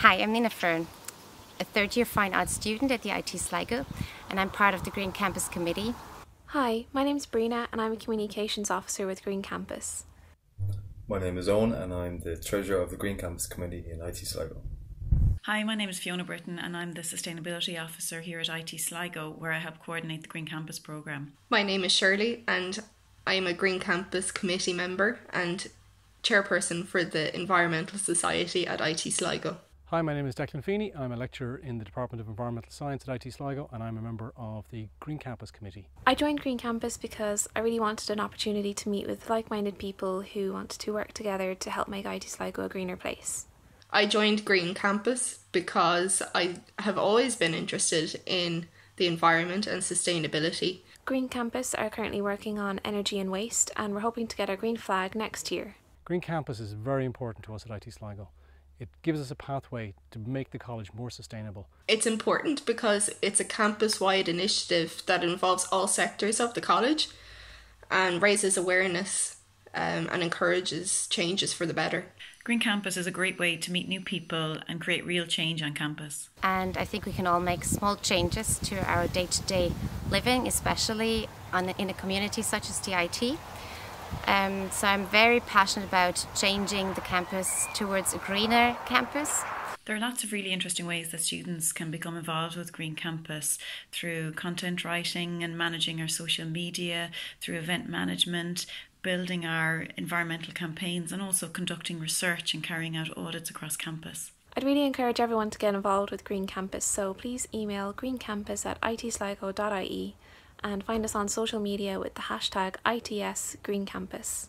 Hi, I'm Nina Fern, a third-year fine arts student at the IT Sligo, and I'm part of the Green Campus Committee. Hi, my name's Brina and I'm a Communications Officer with Green Campus. My name is Owen and I'm the Treasurer of the Green Campus Committee in IT Sligo. Hi, my name is Fiona Britton and I'm the Sustainability Officer here at IT Sligo, where I help coordinate the Green Campus programme. My name is Shirley and I'm a Green Campus Committee member and chairperson for the Environmental Society at IT Sligo. Hi, my name is Declan Feeney. I'm a lecturer in the Department of Environmental Science at IT Sligo and I'm a member of the Green Campus Committee. I joined Green Campus because I really wanted an opportunity to meet with like-minded people who wanted to work together to help make IT Sligo a greener place. I joined Green Campus because I have always been interested in the environment and sustainability. Green Campus are currently working on energy and waste and we're hoping to get our green flag next year. Green Campus is very important to us at IT Sligo. It gives us a pathway to make the college more sustainable. It's important because it's a campus-wide initiative that involves all sectors of the college and raises awareness and encourages changes for the better. Green Campus is a great way to meet new people and create real change on campus. And I think we can all make small changes to our day-to-day living, especially in a community such as the IT. So I'm very passionate about changing the campus towards a greener campus. There are lots of really interesting ways that students can become involved with Green Campus through content writing and managing our social media, through event management, building our environmental campaigns, and also conducting research and carrying out audits across campus. I'd really encourage everyone to get involved with Green Campus, so please email greencampus@itsligo.ie and find us on social media with the hashtag ITSGreenCampus.